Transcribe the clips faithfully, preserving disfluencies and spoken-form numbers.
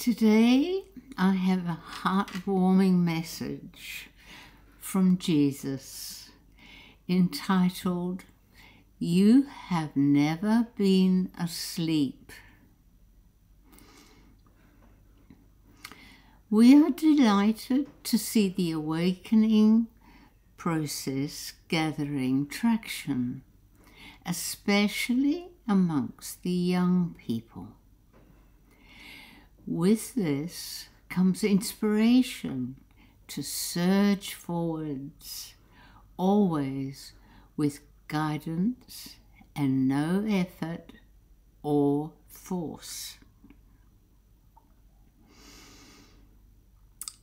Today I have a heartwarming message from Jesus entitled, "You Have Never Been Asleep." We are delighted to see the awakening process gathering traction, especially amongst the young people. With this comes inspiration to surge forwards, always with guidance and no effort or force.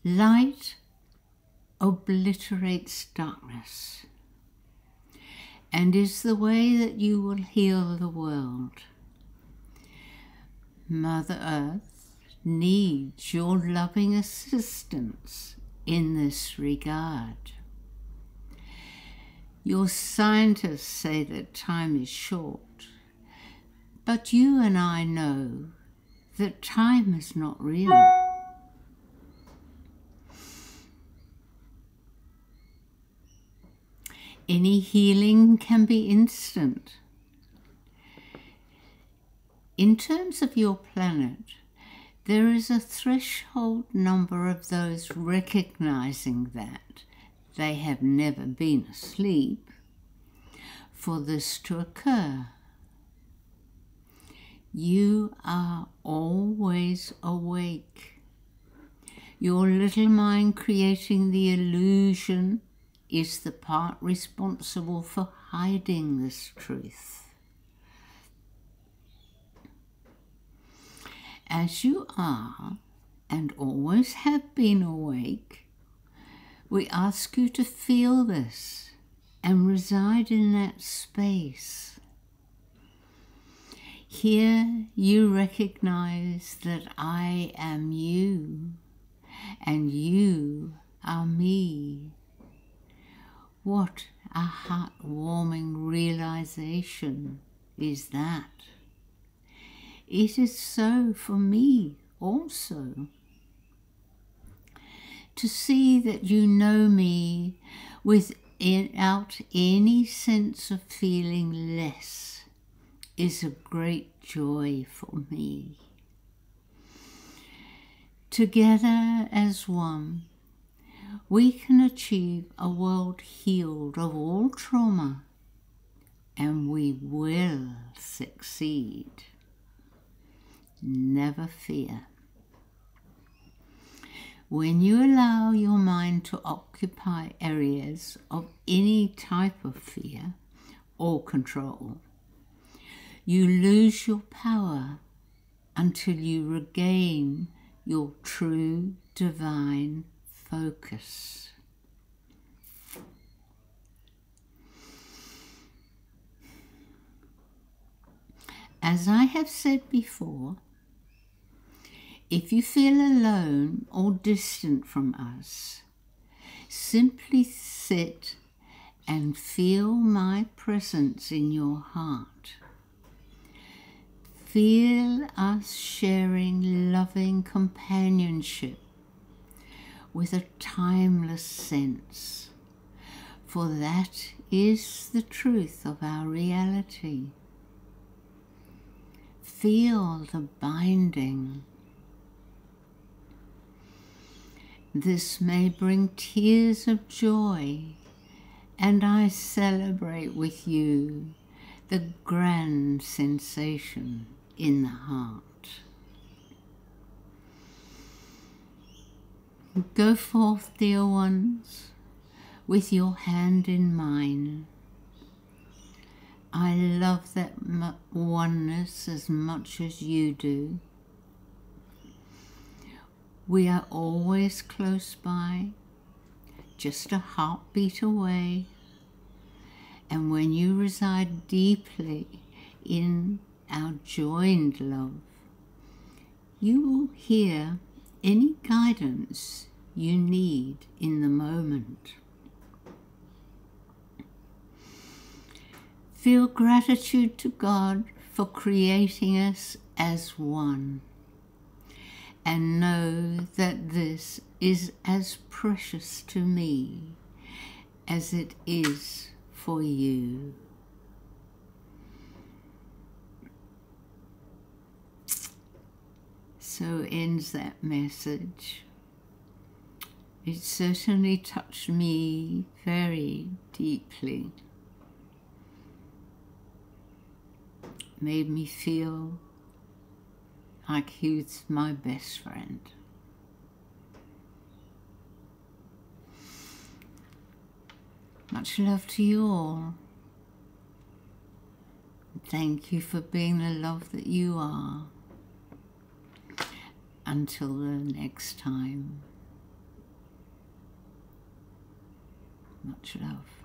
Light obliterates darkness and is the way that you will heal the world. Mother Earth needs your loving assistance in this regard. Your scientists say that time is short, but you and I know that time is not real. Any healing can be instant. In terms of your planet, there is a threshold number of those recognizing that they have never been asleep for this to occur. You are always awake. Your little mind creating the illusion is the part responsible for hiding this truth. As you are, and always have been awake, we ask you to feel this and reside in that space. Here you recognize that I am you, and you are me. What a heartwarming realization is that! It is so for me also. To see that you know me without any sense of feeling less is a great joy for me. Together as one, we can achieve a world healed of all trauma, and we will succeed. Never fear. When you allow your mind to occupy areas of any type of fear or control, you lose your power until you regain your true divine focus. As I have said before, if you feel alone or distant from us, simply sit and feel my presence in your heart. Feel us sharing loving companionship with a timeless sense, for that is the truth of our reality. Feel the binding. This may bring tears of joy, and I celebrate with you the grand sensation in the heart. Go forth, dear ones, with your hand in mine. I love that oneness as much as you do. We are always close by, just a heartbeat away. And when you reside deeply in our joined love, you will hear any guidance you need in the moment. Feel gratitude to God for creating us as one, and know that this is as precious to me as it is for you. So ends that message. It certainly touched me very deeply. Made me feel like he was my best friend. Much love to you all. Thank you for being the love that you are. Until the next time. Much love.